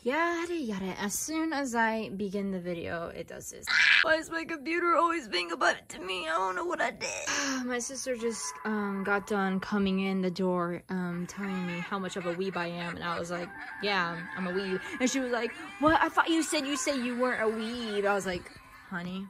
Yada yada, as soon as I begin the video, it does this. Why is my computer always being a button to me? I don't know what I did. My sister just got done coming in the door, telling me how much of a weeb I am, and I was like, yeah, I'm a weeb. And she was like, what? I thought you said you weren't a weeb. I was like, honey,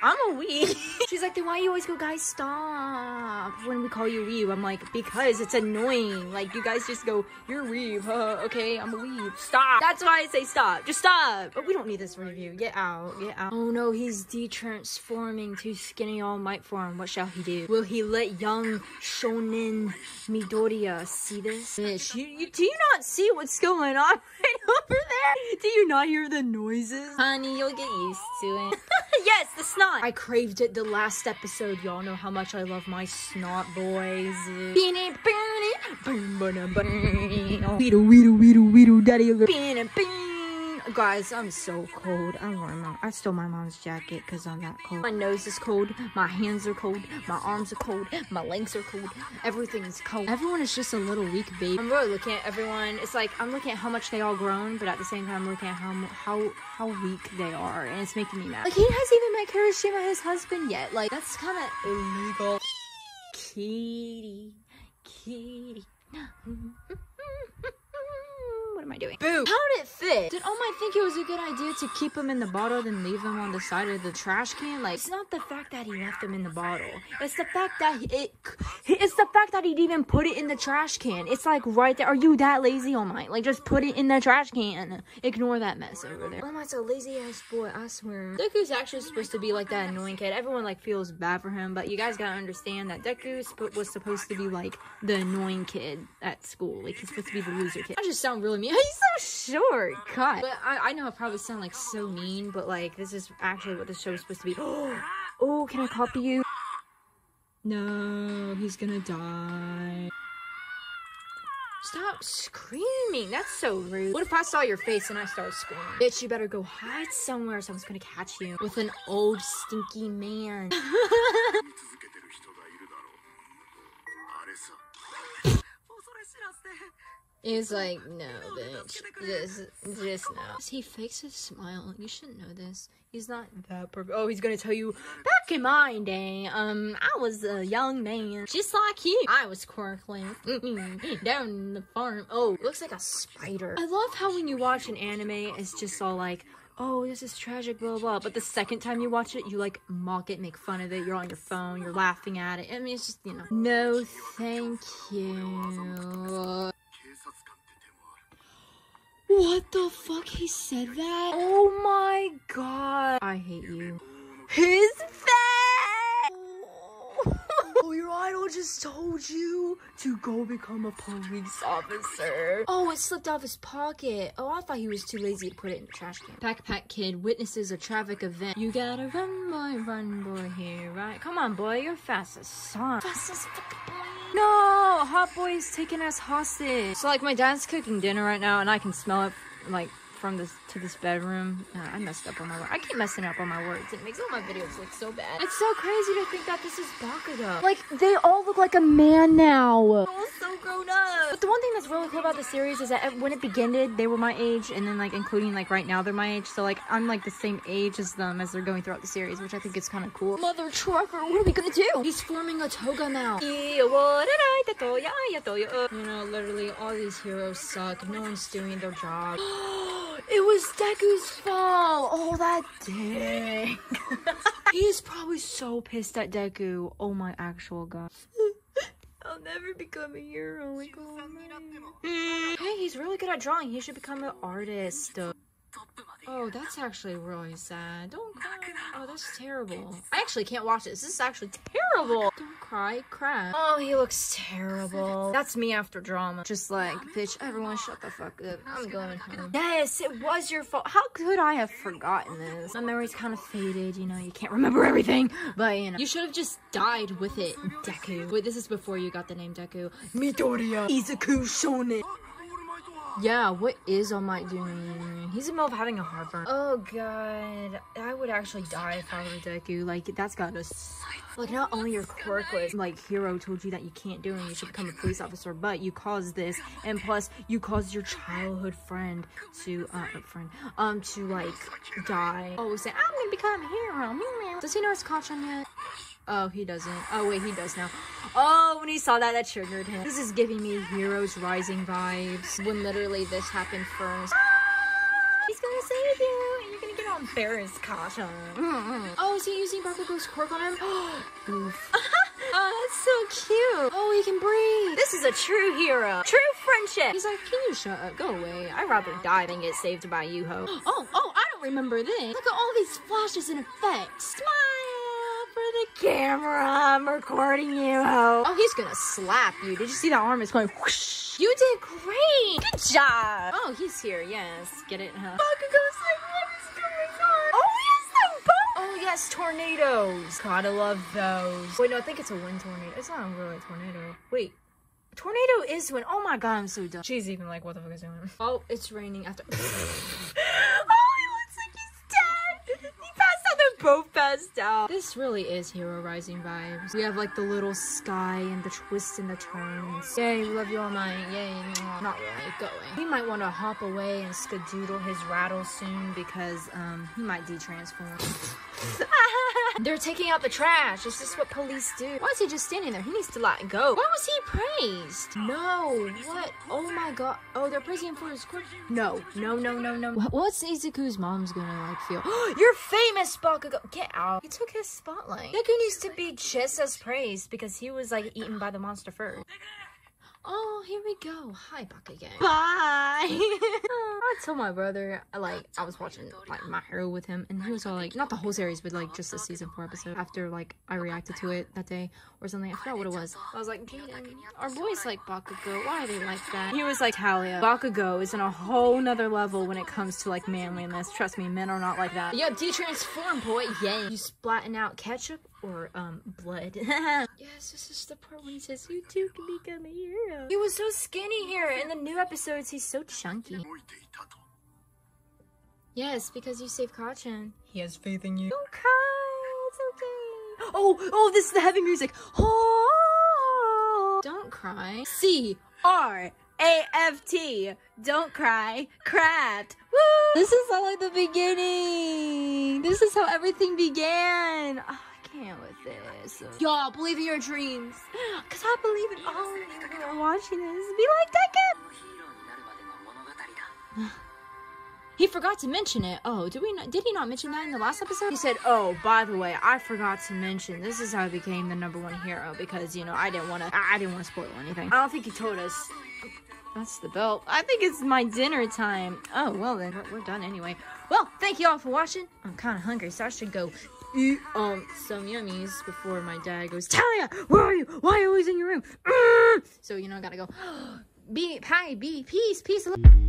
I'm a weeb. She's like, then why you always go, guys, stop when we call you weeb? I'm like, because it's annoying. Like, you guys just go, you're weeb, huh? Okay, I'm a weeb, stop. That's why I say stop, just stop. But we don't need this review, get out, get out. Oh no, he's de-transforming to skinny All Might form. What shall he do? Will he let young shonen Midoriya see this? Mish, do you not see what's going on right over there? Do you not hear the noises? Honey, you'll get used to it. Yes, the snot! I craved it the last episode. Y'all know how much I love my snot, boys. Guys, I'm so cold. I stole my mom's jacket because I'm that cold. My nose is cold. My hands are cold. My arms are cold. My legs are cold. Everything is cold. Everyone is just a little weak, babe. I'm really looking at everyone. It's like I'm looking at how much they all grown, but at the same time, I'm looking at how weak they are, and it's making me mad. Like, he hasn't even met Kirishima, his husband, yet. Like, that's kind of illegal. Kitty, kitty. What am I doing? Boo! How did it fit? Did Omai think it was a good idea to keep him in the bottle then leave him on the side of the trash can? Like, it's not the fact that he left him in the bottle. It's the fact that it's the fact that he'd even put it in the trash can. It's like right there. Are you that lazy, Omai? Like, just put it in the trash can. Ignore that mess over there. Omai's a lazy ass boy, I swear. Deku's actually supposed to be like that annoying kid. Everyone like feels bad for him, but you guys gotta understand that Deku was supposed to be like the annoying kid at school. Like, he's supposed to be the loser kid. I just sound really mean. He's so short, God. But I know I probably sound like so mean, but like this is actually what the show is supposed to be. Oh, can I copy you? No, he's gonna die. Stop screaming, that's so rude. What if I saw your face and I started screaming? Bitch, you better go hide somewhere, someone's gonna catch you with an old stinky man. He's like, no, bitch, this now. He fakes his smile. You shouldn't know this. He's not that perfect. Oh, he's gonna tell you, back in my day, I was a young man, just like you. I was quirkling down in the farm. Oh, looks like a spider. I love how when you watch an anime, it's just all like, oh, this is tragic, blah, blah, but the second time you watch it, you, like, mock it, make fun of it, you're on your phone, you're laughing at it. I mean, it's just, you know. No, thank you. What the fuck? He said that? Oh my god. I hate you. His face! Oh, your idol just told you to go become a police officer. Oh, it slipped off his pocket. Oh, I thought he was too lazy to put it in the trash can. Backpack kid witnesses a traffic event. You gotta run boy here, right? Come on, boy, you're fast as son. Fast as fucking boy. No, hot boy is taken as hostage. So like my dad's cooking dinner right now and I can smell it like from this to this bedroom. I messed up on my words. I keep messing up on my words. It makes all my videos look so bad. It's so crazy to think that this is Bakugo. Like they all look like a man now. Oh, so grown up. But the one thing that's really cool about the series is that when it began, they were my age, and then like including like right now they're my age. So like I'm like the same age as them as they're going throughout the series, which I think is kind of cool. Mother trucker, what are we gonna do? He's forming a toga now. You know, literally all these heroes suck. No one's doing their job. It was Deku's fault! Oh, that dick! He's probably so pissed at Deku. Oh my actual god. I'll never become a hero. Like, oh, hey, he's really good at drawing. He should become an artist. Oh, that's actually really sad. Don't cry. Oh, that's terrible. I actually can't watch this. This is actually terrible. Don't cry, crap. Oh, he looks terrible. That's me after drama. Just like, bitch, everyone shut the fuck up. I'm going home. Yes, it was your fault. How could I have forgotten this? My memory's kind of faded, you know, you can't remember everything. But, you know, you should have just died with it, Deku. Wait, this is before you got the name Deku. Midoriya Izuku Shonen. Yeah, what is Omai doing? He's in the middle of having a heartburn. Oh god, I would actually die if I were Deku. Like, that's gotta suck. Like, not only your quirkless, like, hero told you that you can't do and you should become a police officer, but you caused this, and plus you caused your childhood friend to, like, die. Oh, saying, I'm gonna become a hero. Does he know it's Kacchan yet? Oh, he doesn't. Oh, wait, he does now. Oh, when he saw that, that triggered him. This is giving me Heroes Rising vibes. When literally this happened first. Ah, he's gonna save you, and you're gonna get all embarrassed, Kacchan. Oh, is he using Bakugo's quirk on him? Oof. Oh, that's so cute. Oh, he can breathe. This is a true hero. True friendship. He's like, can you shut up? Go away. I'd rather die than get saved by you, ho. Oh, I don't remember this. Look at all these flashes and effects. Smile. The camera, I'm recording you, ho. Oh, he's gonna slap you. Did you see that arm is going whoosh? You did great. Good job. Oh, he's here. Yes, get it, huh? Bakugo's like, what is going on? Oh, yes, the boat. Oh, yes, tornadoes. God, I love those. Wait, no, I think it's a wind tornado. It's not really a tornado. Wait. Tornado is when, oh my god, I'm so dumb. She's even like, what the fuck is going on? Oh, it's raining after. Both passed out. This really is Hero Rising vibes. We have like the little sky and the twists and the turns. Yay, we love you, Omai. Yay, not really going. We might want to hop away and skadoodle his rattle soon because he might de-transform. They're taking out the trash. It's just what police do. Why is he just standing there? He needs to let go. Why was he praised? No, what? Oh my god. Oh, they're praising him for his quirk. No. What's Izuku's mom's gonna like feel? You're famous, Bakugo. Get out. He took his spotlight. Deku needs to be just as praised because he was like eaten by the monster first. Oh, here we go. Hi, Buck again. Bye. I told my brother, like, I was watching, like, My Hero with him, and he was all like, not the whole series, but like just the season 4 episode. After like I reacted to it that day or something, I forgot what it was. I was like, Jaden, our boys like Bakugo. Why are they like that? He was like, Talia, Bakugo is on a whole nother level when it comes to like manliness. Trust me, men are not like that. Yep, de-transform, boy. Yay. You splatting out ketchup or blood. Yes, this is the part when he says you too can become a hero. He was so skinny here. In the new episodes he's so chunky. Yes, because you saved Kacchan. He has faith in you. Don't cry, it's okay. Oh, this is the heavy music. Oh, don't cry. CRAFT. Don't cry. Craft. Woo! This is all like the beginning. This is how everything began. With this. Y'all, believe in your dreams. Cause I believe in all of you who are watching this. Be like Deku! He forgot to mention it. Oh, did he not mention that in the last episode? He said, oh, by the way, I forgot to mention this is how I became the #1 hero because, you know, I didn't wanna spoil anything. I don't think he told us. That's the bell. I think it's my dinner time. Oh, well then, we're done anyway. Well, thank you all for watching. I'm kinda hungry, so I should go eat some yummies before my dad goes, Talia, where are you? Why are you always in your room? So, you know, I gotta go. Peace.